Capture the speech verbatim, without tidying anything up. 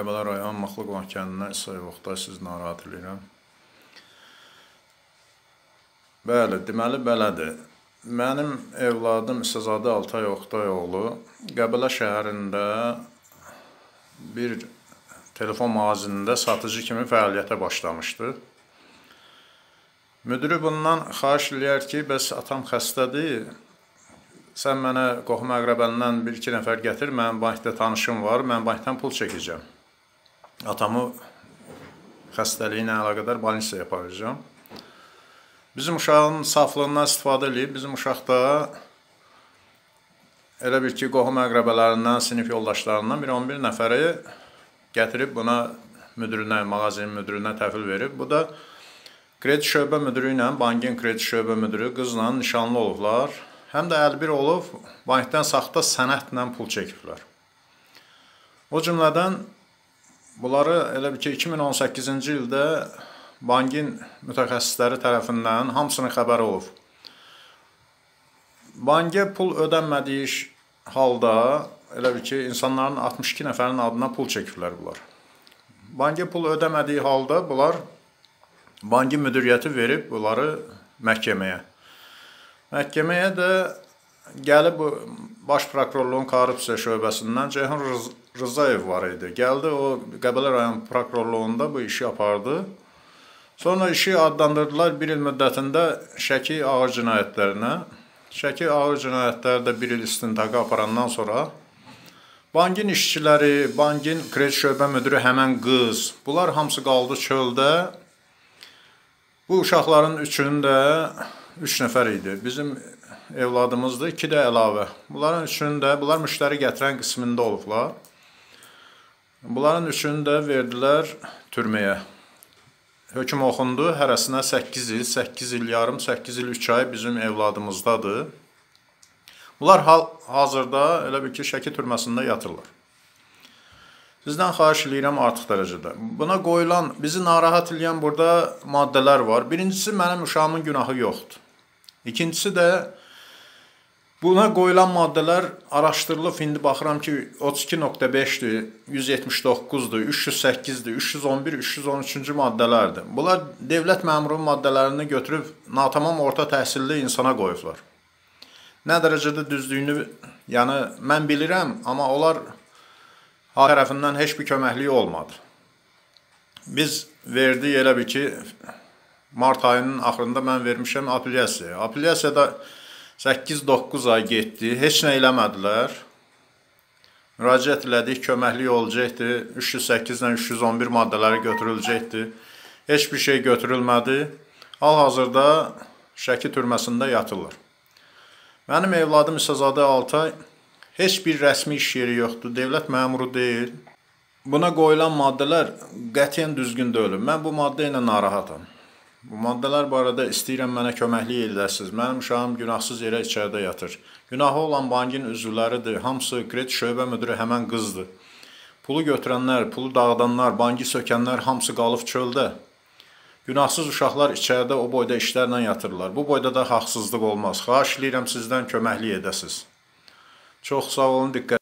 Qəbələ rayonu Mahlıq Bankerindən İsa Evoxtay sizi narahat edirəm. Bəli, deməli belədir. Mənim evladım İsazadə Altay Oxtay oğlu Qəbələ şəhərində bir telefon mağazında satıcı kimi fəaliyyətə başlamışdı. Müdürü bundan xahiş eləyər ki, bəs atam xəstədir, sən mənə qohum əqrəbəndən bir-iki nəfər gətir, mənim bankda tanışım var, mən bankdan pul çəkəcəm. Atamı xəstəliyinə əlaqədar balinsiyaya aparacağam. Bizim uşağın saflığından istifadə edib, bizim uşaq da elə bir ki, qohum əqrəbələrindən, sinif yoldaşlarından bir on bir nəfəri gətirib buna müdürünə, mağazinin müdürünə təhvil verib. Bu da kredi şöbə müdürü ilə, bankin kredi şöbə müdürü qızla nişanlı olublar. Həm də əlbir olub, bankdan saxta sənətlə pul çəkiblər. O cümlədən bunları elə bir ki, iki min on səkkizinci ildə bankin mütəxəssisləri tərəfindən hamısının xəbəri olub. Bankə pul ödənmədiyi halda elə bir ki, insanların altmış iki nəfərin adına pul çəkiblər bunlar. Bankə pul ödəmədiyi halda bunlar bankin müdiriyyəti verib bunları məhkəməyə. Məhkəməyə də gəlib baş prokurorluğun korrupsiya şöbəsindən Ceyhun Rızayev var idi. Gəldi, o Qəbələ rayon prokurorluğunda bu işi apardı. Sonra işi adlandırdılar bir il müddətində şəki ağır cinayətlərinə. Şəki ağır cinayətləri də bir il istintaqa aparandan sonra bankin işçiləri, bankin kredi şöbə müdürü həmən qız, bunlar hamısı qaldı çöldə. Bu uşaqların üçünün də üç nəfər idi. Bizim evladımızdır, iki də əlavə. Bunların üçünün də, bunlar müştəri gətirən qismində olublar. Bunların üçünü də verdilər türməyə. Hökm oxundu, hərəsinə səkkiz il, səkkiz il yarım, səkkiz il üç ay bizim evladımızdadır. Bunlar hazırda elə bir ki, Şəki türməsində yatırlar. Sizdən xahiş eləyirəm artıq dərəcədə. Buna qoyulan, bizi narahat eləyən burada maddələr var. Birincisi, mənim uşağımın günahı yoxdur. İkincisi də, buna qoyulan maddələr araşdırılıb. İndi baxıram ki, otuz iki nöqtə beşdir, yüz yetmiş doqquzdur, üç yüz səkkizdir, üç yüz on bir, üç yüz on üçüncü maddələrdir. Bunlar dövlət məmuru maddələrini götürüb natamam orta təhsilli insana qoyublar. Nə dərəcədə düzdüyünü, yəni mən bilirəm, amma onlar hal tərəfindən heç bir köməkliyi olmadı. Biz verdik elə bir ki, mart ayının axırında mən vermişəm apellyasiyaya. Apellyasiyada səkkiz doqquz ay getdi, heç nə eləmədilər. Müraciət elədik, köməkliyi olacaqdı, üç yüz səkkizdən üç yüz on bir maddələri götürüləcəkdi. Heç bir şey götürülmədi. Hal-hazırda Şəki türməsində yatırlar. Mənim evladım İsazadə Altay heç bir rəsmi iş yeri yoxdur, dövlət məmuru deyil. Buna qoyulan maddələr qətiyyən düzgün deyil. Mən bu maddə ilə narahatam. Bu maddələr barədə istəyirəm mənə köməklik edəsiniz. Mənim uşağım günahsız yerə içəridə yatır. Günahı olan bankin üzvləridir. Hamısı kredi şöbə müdürü həmən qızdır. Pulu götürənlər, pulu dağıdanlar, banki sökənlər hamısı qalıb çöldə. Günahsız uşaqlar içəridə o boyda işlərlə yatırlar. Bu boyda da haqsızlıq olmaz. Xahiş eləyirəm sizdən köməklik edəsiniz. Çox sağ olun, diqqət edin.